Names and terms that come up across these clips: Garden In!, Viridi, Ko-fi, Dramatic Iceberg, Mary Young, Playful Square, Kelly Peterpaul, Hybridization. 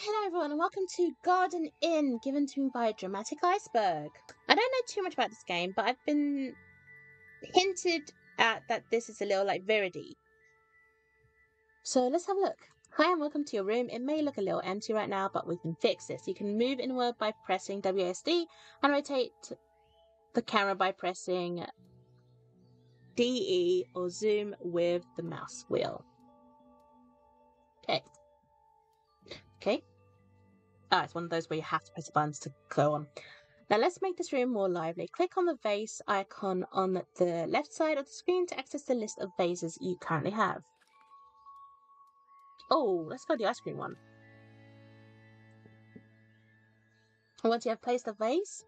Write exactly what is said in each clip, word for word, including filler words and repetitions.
Hello everyone and welcome to Garden In, given to me by Dramatic Iceberg. I don't know too much about this game, but I've been hinted at that this is a little like Viridi. So let's have a look. Hi and welcome to your room. It may look a little empty right now, but we can fix this. You can move inward by pressing W A S D and rotate the camera by pressing D E or zoom with the mouse wheel. Okay. Okay. Ah, it's one of those where you have to press the buttons to go on. Now let's make this room more lively. Click on the vase icon on the left side of the screen to access the list of vases you currently have. Oh, let's go to the ice cream one. Once you have placed the vase,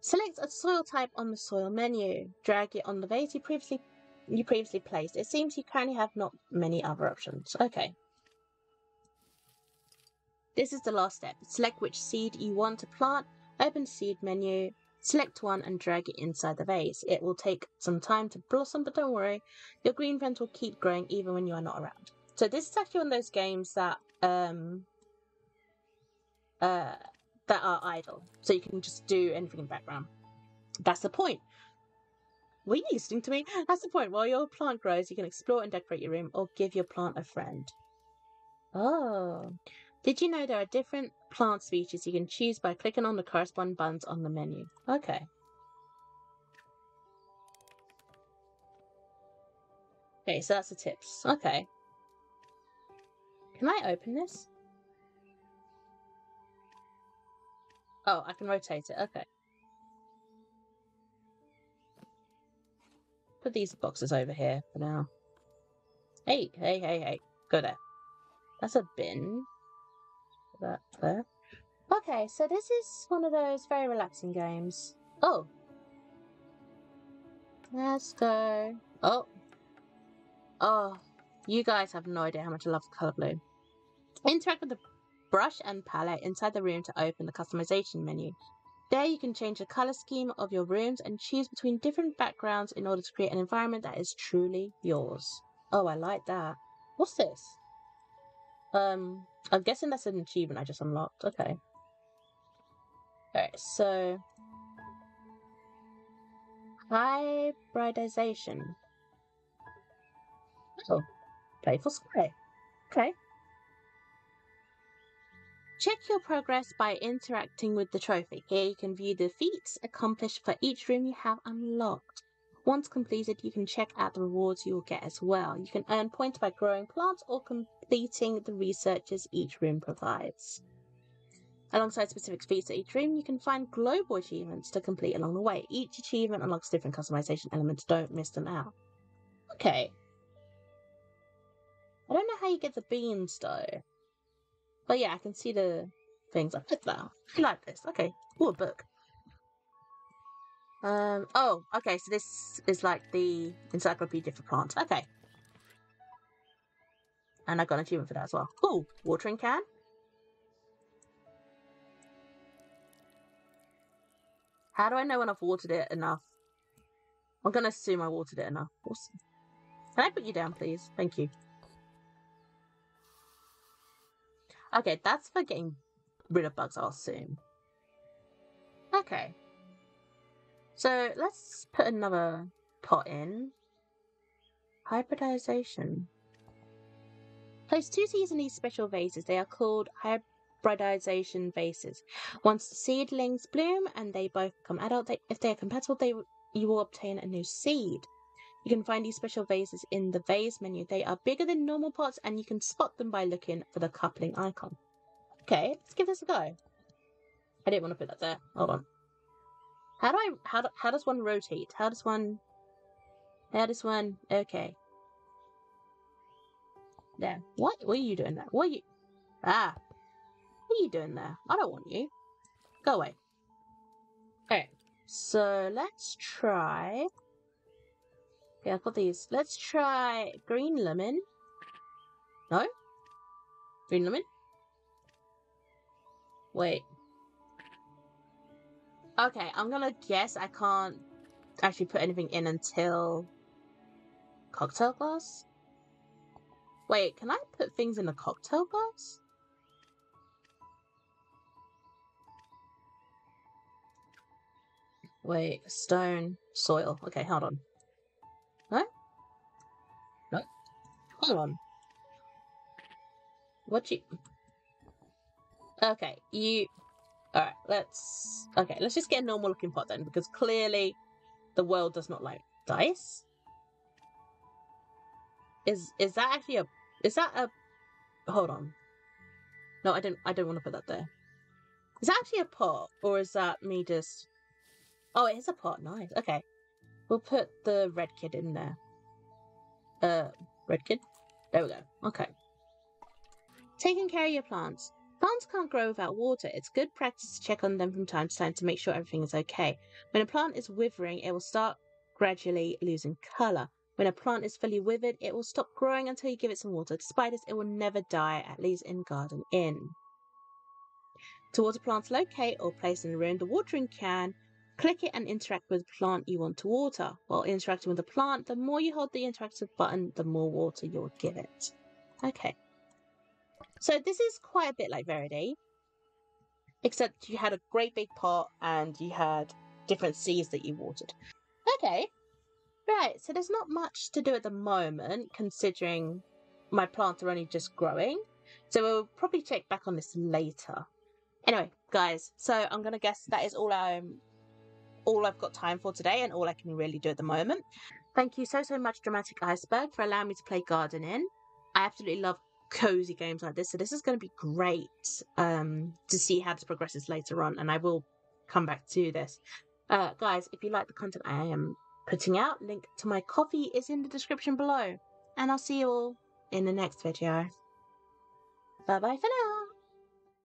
select a soil type on the soil menu. Drag it on the vase you previously you previously placed. It seems you currently have not many other options. Okay. This is the last step. Select which seed you want to plant, open seed menu, select one and drag it inside the vase. It will take some time to blossom, but don't worry, your green friends will keep growing even when you are not around. So this is actually one of those games that um, uh, that are idle, so you can just do anything in the background. That's the point. Were you listening to me? That's the point. While your plant grows, you can explore and decorate your room or give your plant a friend. Oh... Did you know there are different plant species you can choose by clicking on the corresponding buttons on the menu? Okay. Okay, so that's the tips. Okay. Can I open this? Oh, I can rotate it. Okay. Put these boxes over here for now. Hey, hey, hey, hey. Go there. That's a bin. That there. Okay, so this is one of those very relaxing games. Oh, let's go. Oh, oh, you guys have no idea how much I love the color blue. Interact with the brush and palette inside the room to open the customization menu. There you can change the color scheme of your rooms and choose between different backgrounds in order to create an environment that is truly yours. Oh, I like that. What's this? Um, I'm guessing that's an achievement I just unlocked. Okay. Alright, so... Hybridization. Oh. Playful Square. Okay. Check your progress by interacting with the trophy. Here you can view the feats accomplished for each room you have unlocked. Once completed, you can check out the rewards you will get as well. You can earn points by growing plants or completing the researches each room provides. Alongside specific feats at each room, you can find global achievements to complete along the way. Each achievement unlocks different customization elements. Don't miss them out. Okay. I don't know how you get the beans, though. But yeah, I can see the things. I like that. I like this. Okay. Ooh, a book. Um, oh, okay, so this is like the encyclopedia for plants. Okay. And I got an achievement for that as well. Ooh, watering can. How do I know when I've watered it enough? I'm going to assume I watered it enough. Awesome. Can I put you down, please? Thank you. Okay, that's for getting rid of bugs, I'll assume. Okay. So let's put another pot in. Hybridization. Place two seeds in these special vases. They are called hybridization vases. Once the seedlings bloom and they both become adult, they, if they are compatible, they, you will obtain a new seed. You can find these special vases in the vase menu. They are bigger than normal pots and you can spot them by looking for the coupling icon. Okay, let's give this a go. I didn't want to put that there. Hold on. How do I, how, do, how does one rotate? How does one, how does one, okay. There. What, what are you doing there? What are you, ah. What are you doing there? I don't want you. Go away. Okay. So let's try. Yeah, I've got these. Let's try green lemon. No? Green lemon? Wait. Okay, I'm gonna guess I can't actually put anything in until cocktail glass. Wait, can I put things in the cocktail glass? Wait, stone, soil. Okay, hold on. No? No. Hold on. What you... Okay, you... Alright, let's... Okay, let's just get a normal looking pot then, because clearly the world does not like dice. Is is that actually a... Is that a... Hold on. No, I don't, I don't want to put that there. Is that actually a pot? Or is that me just... Oh, it is a pot. Nice. Okay. We'll put the red kid in there. Uh, red kid? There we go. Okay. Taking care of your plants. Plants can't grow without water. It's good practice to check on them from time to time to make sure everything is okay. When a plant is withering, it will start gradually losing colour. When a plant is fully withered, it will stop growing until you give it some water. Despite this, it will never die, at least in Garden In. To water plants, locate or place in the room the watering can. Click it and interact with the plant you want to water. While interacting with the plant, the more you hold the interactive button, the more water you'll give it. Okay. So this is quite a bit like Viridi, except you had a great big pot and you had different seeds that you watered. Okay. Right, so there's not much to do at the moment, considering my plants are only just growing. So we'll probably check back on this later. Anyway, guys, so I'm going to guess that is all I'm... all I've got time for today and all I can really do at the moment. Thank you so, so much, Dramatic Iceberg, for allowing me to play Garden In. I absolutely love cozy games like this, so this is going to be great um, to see how this progresses later on, and I will come back to this. Uh, guys, if you like the content I am putting out, link to my Ko-fi is in the description below, and I'll see you all in the next video. Bye-bye for now.